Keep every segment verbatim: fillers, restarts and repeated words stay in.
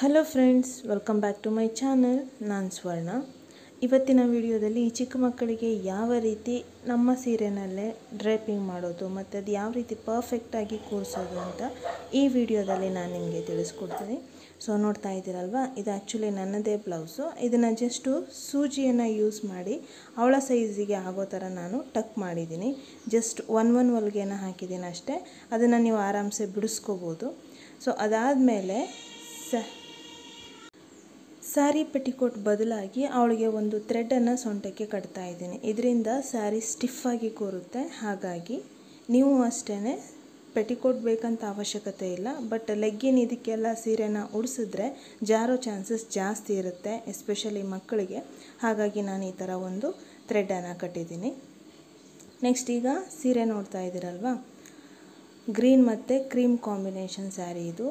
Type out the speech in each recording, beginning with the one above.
Hello friends welcome back to my channel नान स्वर्ण इवत्तिन वीडियोदल्लि चिक्क मक्कळिगे याव रीति नम्म सीरेनल्ले ड्रेपिंग माडोदु मत्ते अदु याव रीति पर्फेक्ट आगि कोर्सोदु अंत ई विडियोदल्लि नानु निमगे ತಿಳಿಸಿಕೊಡ್ತೀನಿ। सो नोड्ता इद्दीरल्वा इदु एक्चुअली नन्नदे ब्लौस इदन्न जस्ट सूजियन्न यूस माडि अवळ सैजिगे आगो ತರ ನಾನು ಟಕ್ ಮಾಡಿದ್ದೀನಿ। जस्ट ಒಂದು ಒಂದು ಹೊಲಿಗೆನ ಹಾಕಿದ್ದೀನಿ ಅಷ್ಟೇ, ಅದನ್ನ ನೀವು ಆರಾಮಸೆ ಬಿಡಿಸ್ಕೊಬಹುದು। सो ಅದಾದ ಮೇಲೆ सारी पेटिकोट बदलागी आवळिगे ಒಂದು ಥ್ರೆಡ್ ಅನ್ನು ಸೊಂಟಕ್ಕೆ ಕಟ್ತಾ ಇದ್ದೀನಿ। ಇದರಿಂದ ಸಾರಿ ಸ್ಟಿಫ್ ಆಗಿ ಕೂರುತ್ತೆ। ಹಾಗಾಗಿ ನೀವು ಅಷ್ಟೇನೆ ಪೆಟಿಕೋಟ್ ಬೇಕಂತ ಅವಶ್ಯಕತೆ ಇಲ್ಲ, ಬಟ್ ಲೆಗ್ಗಿನ್ ಇದಕ್ಕೆಲ್ಲ ಸೀರೆನ ಉಡಿಸಿದ್ರೆ ಜಾರೋ ಚಾನ್ಸಸ್ ಜಾಸ್ತಿ ಇರುತ್ತೆ, ಎಸ್ಪೆಷಲಿ ಮಕ್ಕಳಿಗೆ। ಹಾಗಾಗಿ ನಾನು ಈ ತರ ಒಂದು ಥ್ರೆಡ್ ಅನ್ನು ಕಟ್ಟಿದ್ದೀನಿ। ನೆಕ್ಸ್ಟ್ ಈಗ ಸೀರೆ ನೋಡ್ತಾ ಇದ್ದೀರಲ್ವಾ, ಗ್ರೀನ್ ಮತ್ತೆ ಕ್ರೀಮ್ ಕಾಂಬಿನೇಷನ್ ಸಾರಿ ಇದು।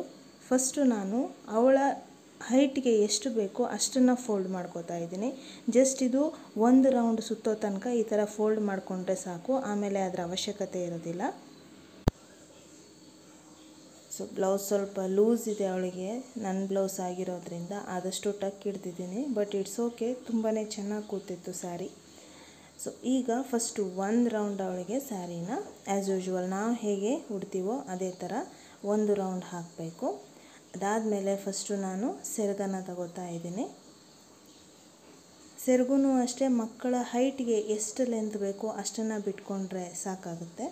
ಫಸ್ಟ್ ನಾನು ಅವಳ ಹೈಟ್ಗೆ ಎಷ್ಟು ಬೇಕೋ ಅಷ್ಟನ್ನ ಫೋಲ್ಡ್ ಮಾಡ್ಕೊತಾ ಇದ್ದೀನಿ। ಜಸ್ಟ್ ಇದು ಒಂದು ರೌಂಡ್ ಸುತ್ತೋ ತನಕ ಈ ತರ ಫೋಲ್ಡ್ ಮಾಡ್ಕೊಂಡ್ರೆ ಸಾಕು, ಆಮೇಲೆ ಅದರ ಅವಶ್ಯಕತೆ ಇರೋದಿಲ್ಲ। ಸೊ ಬ್ಲೌಸ್ ಸ್ವಲ್ಪ ಲೂಸ್ ಇದೆ ಅವಳಿಗೆ, ನನ್ನ ಬ್ಲೌಸ್ ಆಗಿರೋದ್ರಿಂದ ಆದಷ್ಟು ಟಕ್ ಇಡ್ತಿದ್ದೀನಿ, ಬಟ್ ಇಟ್ಸ್ ಓಕೆ, ತುಂಬಾನೇ ಚೆನ್ನಾಗಿ ಕೂತಿತ್ತು ಸಾರಿ। ಸೊ ಈಗ ಫಸ್ಟ್ ಒಂದು ರೌಂಡ್ ಅವಳಿಗೆ ಸಾರಿನ ಆಸ್ ಯೂಶುವಲ್ ನಾವು ಹೇಗೆ ಉಡ್ತೀವೋ ಅದೇ ತರ ಒಂದು ರೌಂಡ್ ಹಾಕಬೇಕು। ಅದಾದಮೇಲೆ ಫಸ್ಟು ನಾನು ಸೆರಗನ್ನು ತಗೋತಾ ಇದ್ದೀನಿ। ಸೆರಗೂ ಅಷ್ಟೇ ಮಕ್ಕಳ ಹೈಟ್ಗೆ ಎಷ್ಟು ಲೆಂತ್ ಬೇಕೋ ಅಷ್ಟನ್ನು ಬಿಟ್ಕೊಂಡ್ರೆ ಸಾಕಾಗುತ್ತೆ।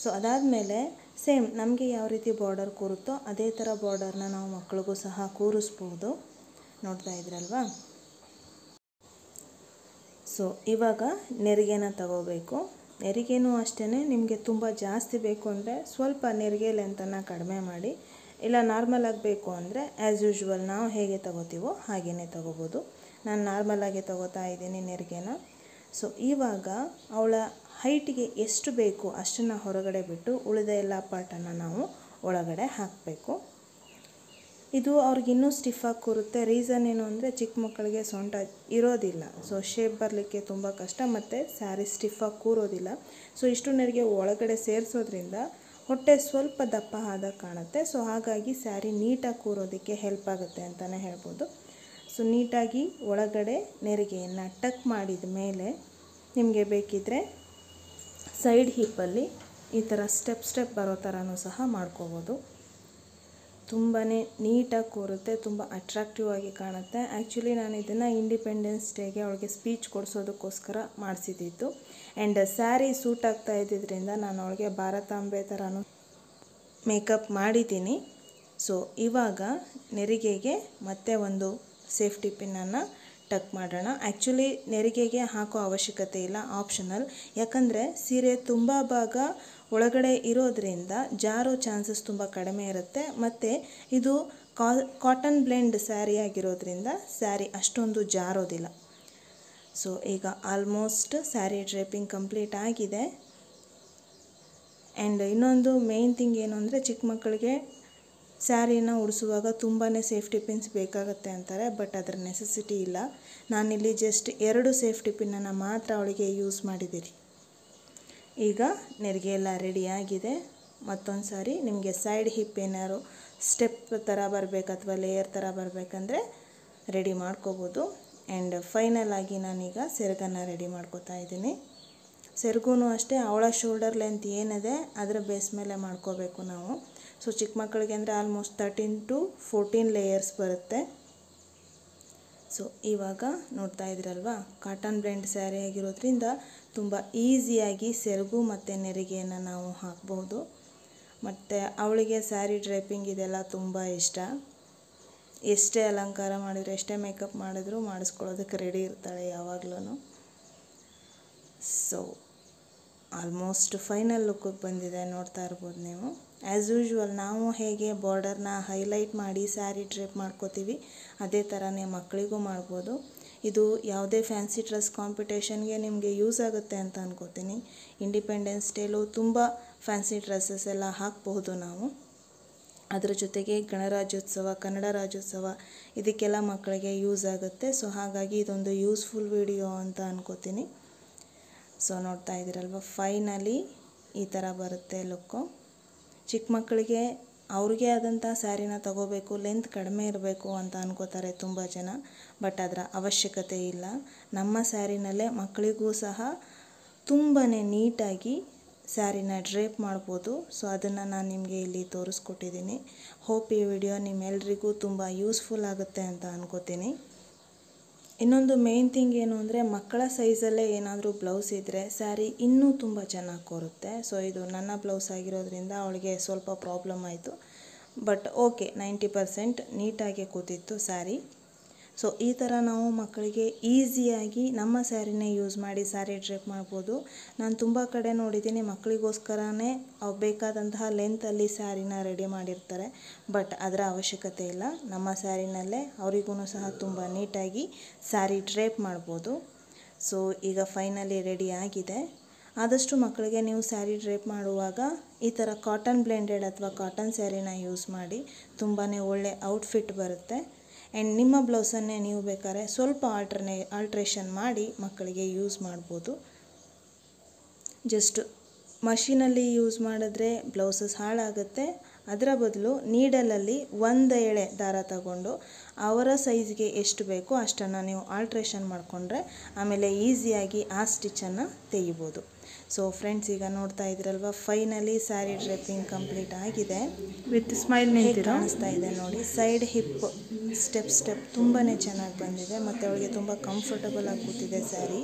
ಸೊ ಅದಾದಮೇಲೆ ಸೇಮ್ ನಮಗೆ ಯಾವ ರೀತಿ ಬಾರ್ಡರ್ ಕೂರುತ್ತೋ ಅದೇ ಥರ ಬಾರ್ಡರ್ನ ನಾವು ಮಕ್ಕಳಿಗೂ ಸಹ ಕೂರಿಸ್ಬೋದು, ನೋಡ್ತಾ ಇದ್ರಲ್ವಾ। ಸೊ ಇವಾಗ ನೆರಿಗೆನ ತಗೋಬೇಕು। ನೆರಿಗೆನೂ ಅಷ್ಟೇ, ನಿಮಗೆ ತುಂಬ ಜಾಸ್ತಿ ಬೇಕು ಅಂದರೆ ಸ್ವಲ್ಪ ನೆರಿಗೆ ಲೆಂತನ್ನು ಕಡಿಮೆ ಮಾಡಿ, ಇಲ್ಲ ನಾರ್ಮಲ್ ಆಗಬೇಕು ಅಂದರೆ ಆ್ಯಸ್ ಯೂಶುವಲ್ ನಾವು ಹೇಗೆ ತಗೋತೀವೋ ಹಾಗೆಯೇ ತಗೋಬೋದು। ನಾನು ನಾರ್ಮಲಾಗೆ ತಗೋತಾ ಇದ್ದೀನಿ ನೆರಿಗೆನ। ಸೊ ಇವಾಗ ಅವಳ ಹೈಟಿಗೆ ಎಷ್ಟು ಬೇಕು ಅಷ್ಟನ್ನು ಹೊರಗಡೆ ಬಿಟ್ಟು ಉಳಿದ ಎಲ್ಲ ಪಾರ್ಟನ್ನು ನಾವು ಒಳಗಡೆ ಹಾಕಬೇಕು। ಇದು ಅವ್ರಿಗಿನ್ನೂ ಸ್ಟಿಫಾಗಿ ಕೂರುತ್ತೆ, ರೀಸನ್ ಏನು ಅಂದರೆ ಚಿಕ್ಕ ಮಕ್ಕಳಿಗೆ ಸೊಂಟ ಇರೋದಿಲ್ಲ, ಸೊ ಶೇಪ್ ಬರಲಿಕ್ಕೆ ತುಂಬ ಕಷ್ಟ, ಮತ್ತು ಸ್ಯಾರಿ ಸ್ಟಿಫಾಗಿ ಕೂರೋದಿಲ್ಲ। ಸೊ ಇಷ್ಟು ನೆರಿಗೆ ಒಳಗಡೆ ಸೇರಿಸೋದ್ರಿಂದ ಹೊಟ್ಟೆ ಸ್ವಲ್ಪ ದಪ್ಪ ಆದ ಕಾಣುತ್ತೆ, ಸೊ ಹಾಗಾಗಿ ಸ್ಯಾರಿ ನೀಟಾಗಿ ಕೂರೋದಕ್ಕೆ ಹೆಲ್ಪ್ ಆಗುತ್ತೆ ಅಂತಲೇ ಹೇಳ್ಬೋದು। ಸೊ ನೀಟಾಗಿ ಒಳಗಡೆ ನೆರಿಗೆಯನ್ನು ಟಕ್ ಮಾಡಿದ ಮೇಲೆ ನಿಮಗೆ ಬೇಕಿದ್ದರೆ ಸೈಡ್ ಹಿಪ್ಪಲ್ಲಿ ಈ ಥರ ಸ್ಟೆಪ್ ಸ್ಟೆಪ್ ಬರೋ ಥರನೂ ಸಹ ಮಾಡ್ಕೋಬೋದು, ತುಂಬಾ ನೀಟಾಗಿ ಕೂರುತ್ತೆ, ತುಂಬ ಅಟ್ರಾಕ್ಟಿವ್ ಆಗಿ ಕಾಣುತ್ತೆ। ಆ್ಯಕ್ಚುಲಿ ನಾನು ಇದನ್ನು ಇಂಡಿಪೆಂಡೆನ್ಸ್ ಡೇಗೆ ಅವಳಿಗೆ ಸ್ಪೀಚ್ ಕೊಡಿಸೋದಕ್ಕೋಸ್ಕರ ಮಾಡಿಸಿದ್ದಿತ್ತು, ಆ್ಯಂಡ್ ಸ್ಯಾರಿ ಸೂಟ್ ಆಗ್ತಾ ಇದ್ದಿದ್ದರಿಂದ ನಾನು ಅವಳಿಗೆ ಭಾರತಾಂಬೆ ಥರನೂ ಮೇಕಪ್ ಮಾಡಿದ್ದೀನಿ। ಸೊ ಇವಾಗ ನೆರಿಗೆಗೆ ಮತ್ತೆ ಒಂದು ಸೇಫ್ಟಿ ಪಿನ್ನನ್ನು ಟಕ್ ಮಾಡೋಣ। ಆ್ಯಕ್ಚುಲಿ ನೆರಿಗೆಗೆ ಹಾಕೋ ಅವಶ್ಯಕತೆ ಇಲ್ಲ, ಆಪ್ಷನಲ್, ಯಾಕಂದರೆ ಸೀರೆ ತುಂಬ ಭಾಗ ಒಳಗಡೆ ಇರೋದ್ರಿಂದ ಜಾರೋ ಚಾನ್ಸಸ್ ತುಂಬ ಕಡಿಮೆ ಇರುತ್ತೆ, ಮತ್ತು ಇದು ಕಾ ಕಾಟನ್ ಬ್ಲೆಂಡ್ ಸ್ಯಾರಿ ಆಗಿರೋದ್ರಿಂದ ಸ್ಯಾರಿ ಅಷ್ಟೊಂದು ಜಾರೋದಿಲ್ಲ। ಸೊ ಈಗ ಆಲ್ಮೋಸ್ಟ್ ಸ್ಯಾರಿ ಡ್ರೇಪಿಂಗ್ ಕಂಪ್ಲೀಟ್ ಆಗಿದೆ। ಆ್ಯಂಡ್ ಇನ್ನೊಂದು ಮೇನ್ ಥಿಂಗ್ ಏನು ಅಂದರೆ ಚಿಕ್ಕ ಮಕ್ಕಳಿಗೆ ಸ್ಯಾರಿನ ಉಡಿಸುವಾಗ ತುಂಬಾ ಸೇಫ್ಟಿ ಪಿನ್ಸ್ ಬೇಕಾಗುತ್ತೆ ಅಂತಾರೆ, ಬಟ್ ಅದರ ನೆಸೆಸಿಟಿ ಇಲ್ಲ। ನಾನಿಲ್ಲಿ ಜಸ್ಟ್ ಎರಡು ಸೇಫ್ಟಿ ಪಿನ್ನನ್ನು ಮಾತ್ರ ಅವಳಿಗೆ ಯೂಸ್ ಮಾಡಿದ್ದೀನಿ। ಈಗ ನೆರಿಗೆ ಎಲ್ಲ ರೆಡಿಯಾಗಿದೆ। ಮತ್ತೊಂದು ಸಾರಿ ನಿಮಗೆ ಸೈಡ್ ಹಿಪ್ ಏನಾದ್ರು ಸ್ಟೆಪ್ ಥರ ಬರಬೇಕು ಅಥವಾ ಲೇಯರ್ ಥರ ಬರಬೇಕಂದ್ರೆ ರೆಡಿ ಮಾಡ್ಕೋಬೋದು। ಆ್ಯಂಡ್ ಫೈನಲ್ ಆಗಿ ನಾನೀಗ ಸೆರಗನ್ನು ರೆಡಿ ಮಾಡ್ಕೋತಾ ಇದ್ದೀನಿ। ಸೆರಗೂ ಅಷ್ಟೇ ಅವಳ ಶೋಲ್ಡರ್ ಲೆಂತ್ ಏನಿದೆ ಅದರ ಬೇಸ್ ಮೇಲೆ ಮಾಡ್ಕೋಬೇಕು ನಾವು। ಸೊ ಚಿಕ್ಕ ಮಕ್ಕಳಿಗೆ ಅಂದರೆ almost thirteen to fourteen layers ಬರುತ್ತೆ। ಸೊ ಇವಾಗ ನೋಡ್ತಾ ಇದ್ರಲ್ವಾ, ಕಾಟನ್ ಬ್ಲೆಂಡ್ ಸ್ಯಾರಿ ಆಗಿರೋದ್ರಿಂದ ತುಂಬ ಈಸಿಯಾಗಿ ಸೆರಗು ಮತ್ತು ನೆರಿಗೆಯನ್ನು ನಾವು ಹಾಕ್ಬೋದು, ಮತ್ತು ಅವಳಿಗೆ ಸ್ಯಾರಿ ಡ್ರೇಪಿಂಗ್ ಇದೆಲ್ಲ ತುಂಬ ಇಷ್ಟ, ಎಷ್ಟೇ ಅಲಂಕಾರ ಮಾಡಿದ್ರು ಎಷ್ಟೇ ಮೇಕಪ್ ಮಾಡಿದ್ರು ಮಾಡಿಸ್ಕೊಳ್ಳೋದಕ್ಕೆ ರೆಡಿ ಇರ್ತಾಳೆ ಯಾವಾಗಲೂ। ಸೊ ಆಲ್ಮೋಸ್ಟ್ ಫೈನಲ್ ಲುಕ್ಕಿಗೆ ಬಂದಿದೆ, ನೋಡ್ತಾ ಇರ್ಬೋದು ನೀವು। ಆ್ಯಸ್ ಯೂಶುವಲ್ ನಾವು ಹೇಗೆ ಬಾರ್ಡರ್ನ ಹೈಲೈಟ್ ಮಾಡಿ ಸ್ಯಾರಿ ಡ್ರೇಪ್ ಮಾಡ್ಕೋತೀವಿ ಅದೇ ಥರನೇ ಮಕ್ಕಳಿಗೂ ಮಾಡ್ಬೋದು। ಇದು ಯಾವುದೇ ಫ್ಯಾನ್ಸಿ ಡ್ರೆಸ್ ಕಾಂಪಿಟೇಷನ್ಗೆ ನಿಮಗೆ ಯೂಸ್ ಆಗುತ್ತೆ ಅಂತ ಅನ್ಕೋತೀನಿ। ಇಂಡಿಪೆಂಡೆನ್ಸ್ ಡೇಲೂ ತುಂಬ ಫ್ಯಾನ್ಸಿ ಡ್ರೆಸ್ಸಸ್ ಎಲ್ಲ ಹಾಕ್ಬಹುದು ನಾವು, ಅದರ ಜೊತೆಗೆ ಗಣರಾಜ್ಯೋತ್ಸವ, ಕನ್ನಡ ರಾಜ್ಯೋತ್ಸವ ಇದಕ್ಕೆಲ್ಲ ಮಕ್ಕಳಿಗೆ ಯೂಸ್ ಆಗುತ್ತೆ। ಸೊ ಹಾಗಾಗಿ ಇದೊಂದು ಯೂಸ್ಫುಲ್ ವಿಡಿಯೋ ಅಂತ ಅನ್ಕೋತೀನಿ। ಸೊ ನೋಡ್ತಾ ಇದ್ದೀರಲ್ವ, ಫೈನಲಿ ಈ ಥರ ಬರುತ್ತೆ ಲುಕ್ಕು। ಚಿಕ್ಕ ಮಕ್ಕಳಿಗೆ ಅವ್ರಿಗೆ ಆದಂತ ಸ್ಯಾರಿನ ತಗೋಬೇಕು, ಲೆಂತ್ ಕಡಿಮೆ ಇರಬೇಕು ಅಂತ ಅನ್ಕೋತಾರೆ ತುಂಬಾ ಜನ. ಬಟ್ ಅದರ ಅವಶ್ಯಕತೆ ಇಲ್ಲ. ನಮ್ಮ ಸ್ಯಾರಿನಲ್ಲೇ ಮಕ್ಕಳಿಗೂ ಸಹ ತುಂಬಾನೇ ನೀಟಾಗಿ ಸ್ಯಾರಿನ ಡ್ರೇಪ್ ಮಾಡಬಹುದು. ಸೊ ಅದನ್ನ ನಾನು ನಿಮಗೆ ಇಲ್ಲಿ ತೋರಿಸ್ಕೊಟ್ಟಿದ್ದೀನಿ. ಹೋಪ್ ಈ ವಿಡಿಯೋ ನಿಮ್ಮೆಲ್ಲರಿಗೂ ತುಂಬಾ ಯೂಸ್ಫುಲ್ ಆಗುತ್ತೆ ಅಂತ ಅನ್ಕೋತೀನಿ. ಇನ್ನೊಂದು ಮೇನ್ ಥಿಂಗ್ ಏನು ಅಂದರೆ, ಮಕ್ಕಳ ಸೈಜಲ್ಲೇ ಏನಾದರೂ ಬ್ಲೌಸ್ ಇದ್ದರೆ ಸ್ಯಾರಿ ಇನ್ನೂ ತುಂಬ ಚೆನ್ನಾಗಿ ಕೊರುತ್ತೆ. ಸೊ ಇದು ನನ್ನ ಬ್ಲೌಸ್ ಆಗಿರೋದ್ರಿಂದ ಅವಳಿಗೆ ಸ್ವಲ್ಪ ಪ್ರಾಬ್ಲಮ್ ಆಯಿತು. ಬಟ್ ಓಕೆ, ನೈಂಟಿ ಪರ್ಸೆಂಟ್ ನೀಟಾಗಿ ಕೂತಿತ್ತು ಸ್ಯಾರಿ. ಸೊ ಈ ಥರ ನಾವು ಮಕ್ಕಳಿಗೆ ಈಸಿಯಾಗಿ ನಮ್ಮ ಸ್ಯಾರಿನೇ ಯೂಸ್ ಮಾಡಿ ಸ್ಯಾರಿ ಡ್ರೇಪ್ ಮಾಡ್ಬೋದು. ನಾನು ತುಂಬ ಕಡೆ ನೋಡಿದ್ದೀನಿ, ಮಕ್ಕಳಿಗೋಸ್ಕರನೇ ಬೇಕಾದಂತಹ ಲೆಂತಲ್ಲಿ ಸ್ಯಾರಿನ ರೆಡಿ ಮಾಡಿರ್ತಾರೆ. ಬಟ್ ಅದರ ಅವಶ್ಯಕತೆ ಇಲ್ಲ. ನಮ್ಮ ಸ್ಯಾರಿನಲ್ಲೇ ಅವರಿಗೂ ಸಹ ತುಂಬ ನೀಟಾಗಿ ಸ್ಯಾರಿ ಡ್ರೇಪ್ ಮಾಡ್ಬೋದು. ಸೊ ಈಗ ಫೈನಲಿ ರೆಡಿ ಆಗಿದೆ. ಆದಷ್ಟು ಮಕ್ಕಳಿಗೆ ನೀವು ಸ್ಯಾರಿ ಡ್ರೇಪ್ ಮಾಡುವಾಗ ಈ ಥರ ಕಾಟನ್ ಬ್ಲೆಂಡೆಡ್ ಅಥವಾ ಕಾಟನ್ ಸ್ಯಾರಿನ ಯೂಸ್ ಮಾಡಿ, ತುಂಬಾ ಒಳ್ಳೆ ಔಟ್ಫಿಟ್ ಬರುತ್ತೆ. ಆ್ಯಂಡ್ ನಿಮ್ಮ ಬ್ಲೌಸನ್ನೇ ನೀವು ಬೇಕಾದ್ರೆ ಸ್ವಲ್ಪ ಆಲ್ಟರ್ನೇ ಆಲ್ಟ್ರೇಷನ್ ಮಾಡಿ ಮಕ್ಕಳಿಗೆ ಯೂಸ್ ಮಾಡ್ಬೋದು. ಜಸ್ಟ್ ಮಷೀನಲ್ಲಿ ಯೂಸ್ ಮಾಡಿದ್ರೆ ಬ್ಲೌಸಸ್ ಹಾಳಾಗುತ್ತೆ. ಅದರ ಬದಲು ನೀಡಲಲ್ಲಿ ಒಂದು ಎಳೆ ದಾರ ತಗೊಂಡು ಅವರ ಸೈಜ್ಗೆ ಎಷ್ಟು ಬೇಕೋ ಅಷ್ಟನ್ನು ನೀವು ಆಲ್ಟ್ರೇಷನ್ ಮಾಡಿಕೊಂಡ್ರೆ ಆಮೇಲೆ ಈಸಿಯಾಗಿ ಆ ಸ್ಟಿಚ್ಚನ್ನು ತೆಗಿಬೋದು. ಸೊ ಫ್ರೆಂಡ್ಸ್, ಈಗ ನೋಡ್ತಾ ಇದ್ರಲ್ವ, ಫೈನಲಿ ಸ್ಯಾರಿ ಡ್ರೆಪ್ಪಿಂಗ್ ಕಂಪ್ಲೀಟ್ ಆಗಿದೆ. ವಿತ್ ಸ್ಮೈಲ್ ಕಾಣಿಸ್ತಾ ಇದೆ ನೋಡಿ. ಸೈಡ್ ಹಿಪ್ ಸ್ಟೆಪ್ ಸ್ಟೆಪ್ ತುಂಬಾ ಚೆನ್ನಾಗಿ ಬಂದಿದೆ ಮತ್ತು ಅವಳಿಗೆ ತುಂಬ ಕಂಫರ್ಟಬಲ್ ಆಗಿ ಕೂತಿದೆ ಸ್ಯಾರಿ.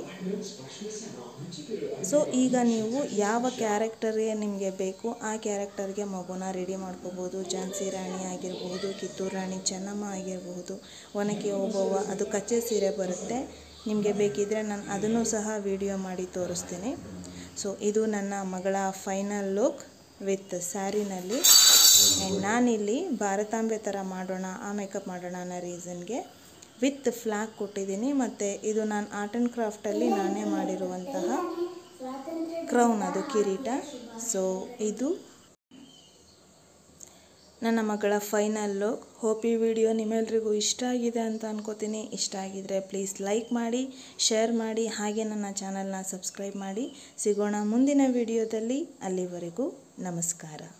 ಸೊ ಈಗ ನೀವು ಯಾವ ಕ್ಯಾರೆಕ್ಟರ್ಗೆ ನಿಮಗೆ ಬೇಕು ಆ ಕ್ಯಾರೆಕ್ಟರ್ಗೆ ಮಗುನ ರೆಡಿ ಮಾಡ್ಕೋಬೋದು. ಝಾನ್ಸಿ ರಾಣಿ ಆಗಿರಬಹುದು, ಕಿತ್ತೂರು ರಾಣಿ ಚೆನ್ನಮ್ಮ ಆಗಿರಬಹುದು, ಒನಕೆ ಓಬವ್ವ, ಅದು ಕಚ್ಚೆ ಸೀರೆ ಬರುತ್ತೆ. ನಿಮಗೆ ಬೇಕಿದ್ದರೆ ನಾನು ಅದನ್ನು ಸಹ ವಿಡಿಯೋ ಮಾಡಿ ತೋರಿಸ್ತೀನಿ. ಸೊ ಇದು ನನ್ನ ಮಗಳ ಫೈನಲ್ ಲುಕ್ ವಿತ್ ಸ್ಯಾರಿನಲ್ಲಿ. ಆ್ಯಂಡ್ ನಾನಿಲ್ಲಿ ಭಾರತಾಂಬೆ ಥರ ಮಾಡೋಣ, ಆ ಮೇಕಪ್ ಮಾಡೋಣ ಅನ್ನೋ ರೀಸನ್ಗೆ ವಿತ್ ಫ್ಲ್ಯಾಗ್ ಕೊಟ್ಟಿದ್ದೀನಿ. ಮತ್ತು ಇದು ನಾನು ಆರ್ಟ್ ಆ್ಯಂಡ್ ಕ್ರಾಫ್ಟಲ್ಲಿ ನಾನೇ ಮಾಡಿರುವಂತಹ ಕ್ರೌನ್, ಅದು ಕಿರೀಟ. ಸೊ ಇದು ನನ್ನ ಮಗಳ ಫೈನಲ್ ಲುಕ್. ಹೋಪ್ ಈ ವಿಡಿಯೋ ನಿಮ್ಮೆಲ್ರಿಗೂ ಇಷ್ಟ ಆಗಿದೆ ಅಂತ ಅನ್ಕೋತೀನಿ. ಇಷ್ಟ ಆಗಿದ್ರೆ ಪ್ಲೀಸ್ ಲೈಕ್ ಮಾಡಿ, ಶೇರ್ ಮಾಡಿ, ಹಾಗೆ ನನ್ನ ಚಾನಲ್ನ ಸಬ್ಸ್ಕ್ರೈಬ್ ಮಾಡಿ. ಸಿಗೋಣ ಮುಂದಿನ ವಿಡಿಯೋದಲ್ಲಿ. ಅಲ್ಲಿವರೆಗೂ ನಮಸ್ಕಾರ.